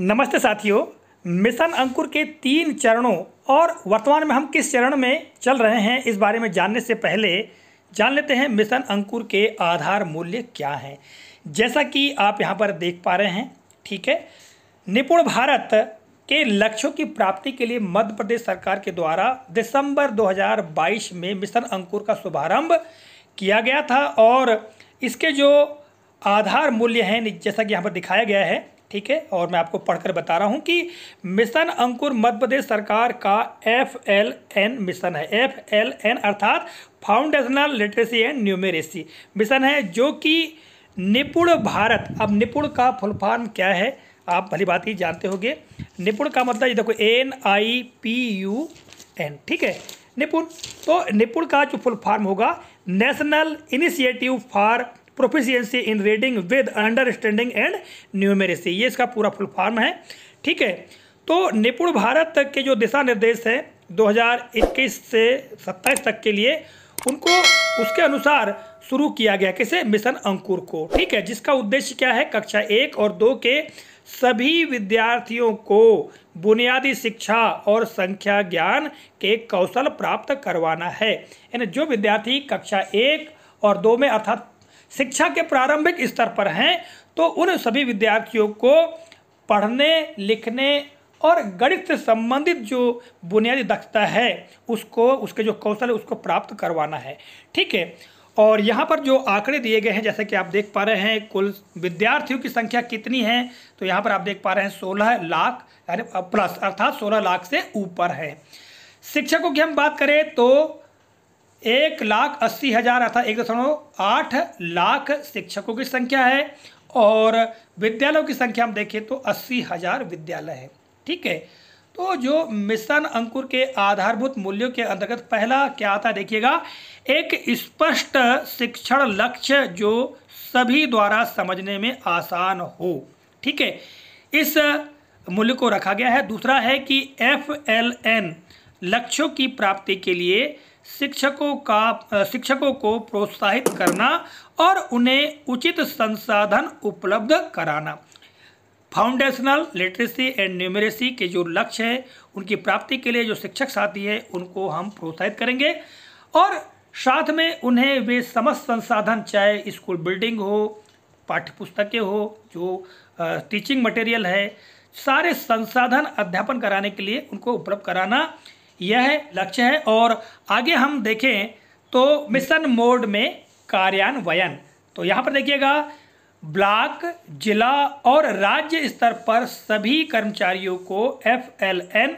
नमस्ते साथियों, मिशन अंकुर के 3 चरणों और वर्तमान में हम किस चरण में चल रहे हैं इस बारे में जानने से पहले जान लेते हैं मिशन अंकुर के आधार मूल्य क्या हैं। जैसा कि आप यहां पर देख पा रहे हैं, ठीक है, निपुण भारत के लक्ष्यों की प्राप्ति के लिए मध्य प्रदेश सरकार के द्वारा दिसंबर 2022 में मिशन अंकुर का शुभारंभ किया गया था और इसके जो आधार मूल्य हैं जैसा कि यहाँ पर दिखाया गया है, ठीक है, और मैं आपको पढ़कर बता रहा हूँ कि मिशन अंकुर मध्य प्रदेश सरकार का FLN मिशन है। FLN अर्थात foundational literacy and numeracy mission है, जो कि निपुण भारत। अब निपुण का फुल फॉर्म क्या है आप भली बात ही जानते होंगे। निपुण का मतलब ये देखो NIPUN, ठीक है, निपुण। तो निपुण का जो फुल फॉर्म होगा national initiative for proficiency in reading with understanding and numeracy, ये इसका पूरा फुल फॉर्म है, ठीक है। तो निपुण भारत के जो दिशा निर्देश हैं 2021 से 27 तक के लिए, उनको उसके अनुसार शुरू किया गया। किसे? मिशन अंकुर को, ठीक है, जिसका उद्देश्य क्या है? कक्षा 1 और 2 के सभी विद्यार्थियों को बुनियादी शिक्षा और संख्या ज्ञान के कौशल प्राप्त करवाना है। यानी जो विद्यार्थी कक्षा 1 और 2 में अर्थात शिक्षा के प्रारंभिक स्तर पर हैं, तो उन सभी विद्यार्थियों को पढ़ने लिखने और गणित से संबंधित जो बुनियादी दक्षता है उसको, उसके जो कौशल है उसको प्राप्त करवाना है, ठीक है। और यहाँ पर जो आंकड़े दिए गए हैं जैसे कि आप देख पा रहे हैं, कुल विद्यार्थियों की संख्या कितनी है, तो यहाँ पर आप देख पा रहे हैं 16 लाख प्लस, अर्थात 16 लाख से ऊपर है। शिक्षकों की हम बात करें तो 1,80,000 अर्थात 1.8 लाख शिक्षकों की संख्या है और विद्यालयों की संख्या हम देखें तो 80,000 विद्यालय है, ठीक है। तो जो मिशन अंकुर के आधारभूत मूल्यों के अंतर्गत पहला क्या आता है, देखिएगा, एक स्पष्ट शिक्षण लक्ष्य जो सभी द्वारा समझने में आसान हो, ठीक है, इस मूल्य को रखा गया है। दूसरा है कि FLN लक्ष्यों की प्राप्ति के लिए शिक्षकों को प्रोत्साहित करना और उन्हें उचित संसाधन उपलब्ध कराना। फाउंडेशनल लिटरेसी एंड न्यूमेरेसी के जो लक्ष्य हैं उनकी प्राप्ति के लिए जो शिक्षक साथी हैं उनको हम प्रोत्साहित करेंगे और साथ में उन्हें वे समस्त संसाधन, चाहे स्कूल बिल्डिंग हो, पाठ्य पुस्तकें हो, जो टीचिंग मटेरियल है, सारे संसाधन अध्यापन कराने के लिए उनको उपलब्ध कराना, यह लक्ष्य है। और आगे हम देखें तो मिशन मोड में कार्यान्वयन, तो यहाँ पर देखिएगा ब्लॉक, जिला और राज्य स्तर पर सभी कर्मचारियों को FLN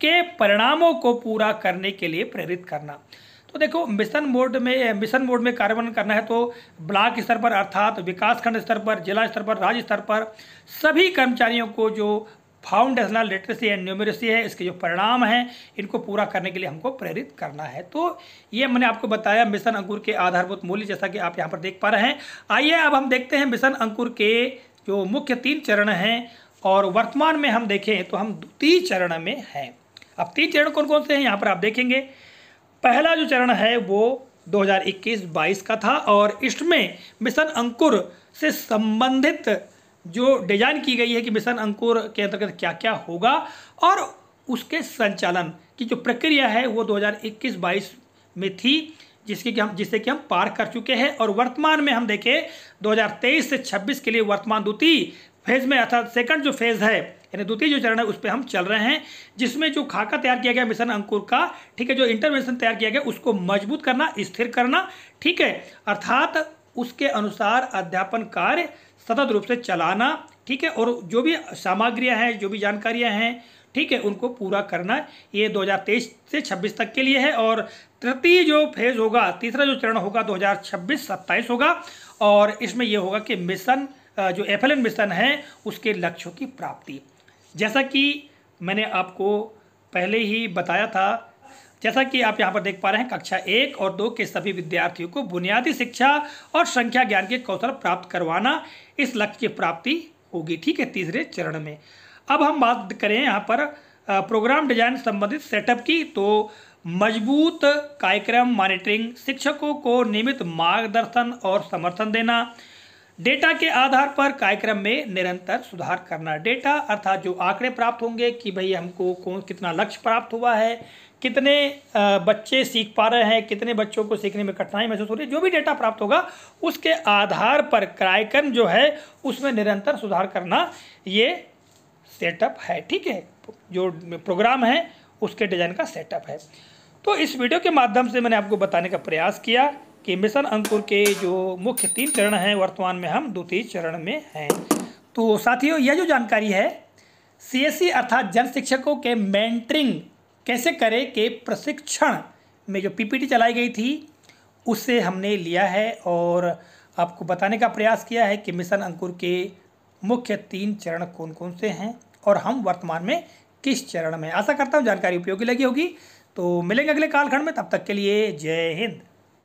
के परिणामों को पूरा करने के लिए प्रेरित करना। तो देखो मिशन मोड में कार्यान्वयन करना है तो ब्लॉक स्तर पर अर्थात विकासखंड स्तर पर, जिला स्तर पर, राज्य स्तर पर सभी कर्मचारियों को जो फाउंडेशनल लिटरेसी एंड न्यूमेरेसी है इसके जो परिणाम हैं इनको पूरा करने के लिए हमको प्रेरित करना है। तो ये मैंने आपको बताया मिशन अंकुर के आधारभूत मूल्य, जैसा कि आप यहाँ पर देख पा रहे हैं। आइए अब हम देखते हैं मिशन अंकुर के जो मुख्य 3 चरण हैं और वर्तमान में हम देखें तो हम 3 चरण में हैं। अब 3 चरण कौन कौन से हैं यहाँ पर आप देखेंगे। पहला जो चरण है वो 2021-22 का था और इसमें मिशन अंकुर से संबंधित जो डिजाइन की गई है कि मिशन अंकुर के अंतर्गत क्या क्या होगा और उसके संचालन की जो प्रक्रिया है वो 2021-22 में थी, जिससे कि हम पार कर चुके हैं। और वर्तमान में हम देखें 2023 से 26 के लिए वर्तमान द्वितीय फेज में अर्थात सेकंड जो फेज है यानी द्वितीय जो चरण है उस पर हम चल रहे हैं, जिसमें जो खाका तैयार किया गया मिशन अंकुर का, ठीक है, जो इंटरवेंशन तैयार किया गया उसको मजबूत करना, स्थिर करना, ठीक है, अर्थात उसके अनुसार अध्यापन कार्य सतत रूप से चलाना, ठीक है, और जो भी सामग्रियां हैं, जो भी जानकारियां हैं, ठीक है, उनको पूरा करना। ये 2023 से 26 तक के लिए है। और तृतीय जो फेज होगा, तीसरा जो चरण होगा 2026-27 होगा और इसमें यह होगा कि मिशन जो FLN मिशन है उसके लक्ष्यों की प्राप्ति, जैसा कि मैंने आपको पहले ही बताया था। जैसा कि आप यहाँ पर देख पा रहे हैं, कक्षा 1 और 2 के सभी विद्यार्थियों को बुनियादी शिक्षा और संख्या ज्ञान के कौशल प्राप्त करवाना, इस लक्ष्य की प्राप्ति होगी, ठीक है, तीसरे चरण में। अब हम बात करें यहाँ पर प्रोग्राम डिजाइन संबंधित सेटअप की, तो मजबूत कार्यक्रम मॉनिटरिंग, शिक्षकों को नियमित मार्गदर्शन और समर्थन देना, डेटा के आधार पर कार्यक्रम में निरंतर सुधार करना। डेटा अर्थात जो आंकड़े प्राप्त होंगे कि भाई हमको कौन कितना लक्ष्य प्राप्त हुआ है, कितने बच्चे सीख पा रहे हैं, कितने बच्चों को सीखने में कठिनाई महसूस हो रही है, जो भी डेटा प्राप्त होगा उसके आधार पर कार्यक्रम जो है उसमें निरंतर सुधार करना ये सेटअप है। ठीक है, जो प्रोग्राम है उसके डिज़ाइन का सेटअप है। तो इस वीडियो के माध्यम से मैंने आपको बताने का प्रयास किया कि मिशन अंकुर के जो मुख्य 3 चरण हैं वर्तमान में हम 2य चरण में हैं। तो साथियों यह जो जानकारी है सीएससी अर्थात जन शिक्षकों के मेंटरिंग कैसे करें के प्रशिक्षण में जो पीपीटी चलाई गई थी उससे हमने लिया है और आपको बताने का प्रयास किया है कि मिशन अंकुर के मुख्य 3 चरण कौन कौन से हैं और हम वर्तमान में किस चरण में। आशा करता हूँ जानकारी उपयोगी लगी होगी। तो मिलेंगे अगले कालखंड में, तब तक के लिए जय हिंद।